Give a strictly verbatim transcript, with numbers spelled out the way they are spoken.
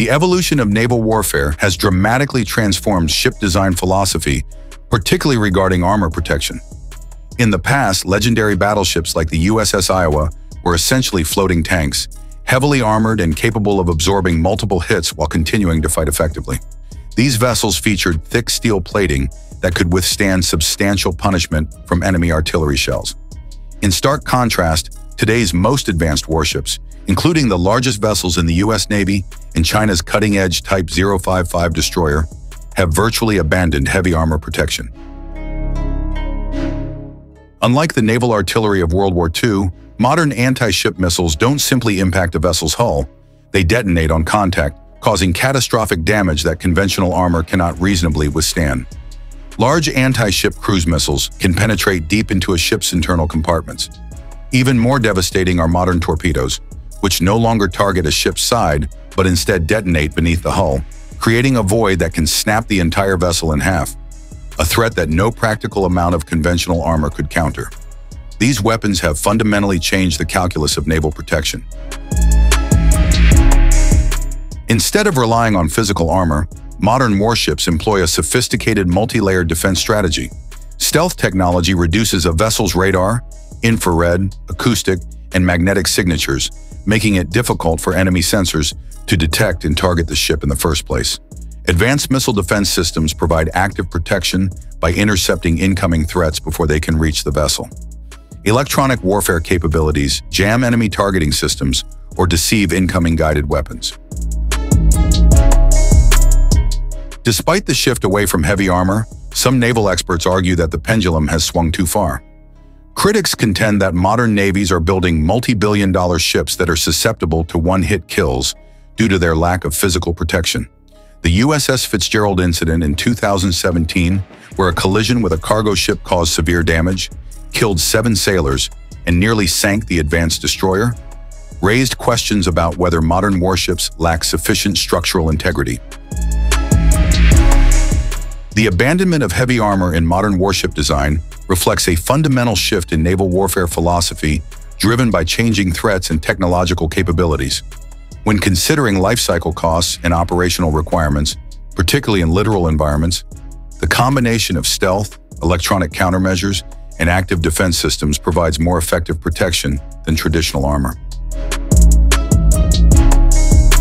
The evolution of naval warfare has dramatically transformed ship design philosophy, particularly regarding armor protection. In the past, legendary battleships like the U S S Iowa were essentially floating tanks, heavily armored and capable of absorbing multiple hits while continuing to fight effectively. These vessels featured thick steel plating that could withstand substantial punishment from enemy artillery shells. In stark contrast, today's most advanced warships, including the largest vessels in the U S Navy and China's cutting-edge Type zero five five destroyer, have virtually abandoned heavy armor protection. Unlike the naval artillery of World War Two, modern anti-ship missiles don't simply impact a vessel's hull, they detonate on contact, causing catastrophic damage that conventional armor cannot reasonably withstand. Large anti-ship cruise missiles can penetrate deep into a ship's internal compartments. Even more devastating are modern torpedoes, which no longer target a ship's side, but instead detonate beneath the hull, creating a void that can snap the entire vessel in half, a threat that no practical amount of conventional armor could counter. These weapons have fundamentally changed the calculus of naval protection. Instead of relying on physical armor, modern warships employ a sophisticated multi-layered defense strategy. Stealth technology reduces a vessel's radar, infrared, acoustic, and magnetic signatures, making it difficult for enemy sensors to detect and target the ship in the first place. Advanced missile defense systems provide active protection by intercepting incoming threats before they can reach the vessel. Electronic warfare capabilities jam enemy targeting systems or deceive incoming guided weapons. Despite the shift away from heavy armor, some naval experts argue that the pendulum has swung too far. Critics contend that modern navies are building multi-billion dollar ships that are susceptible to one-hit kills due to their lack of physical protection. The U S S Fitzgerald incident in two thousand seventeen, where a collision with a cargo ship caused severe damage, killed seven sailors, and nearly sank the advanced destroyer, raised questions about whether modern warships lack sufficient structural integrity. The abandonment of heavy armor in modern warship design reflects a fundamental shift in naval warfare philosophy driven by changing threats and technological capabilities. When considering lifecycle costs and operational requirements, particularly in littoral environments, the combination of stealth, electronic countermeasures, and active defense systems provides more effective protection than traditional armor.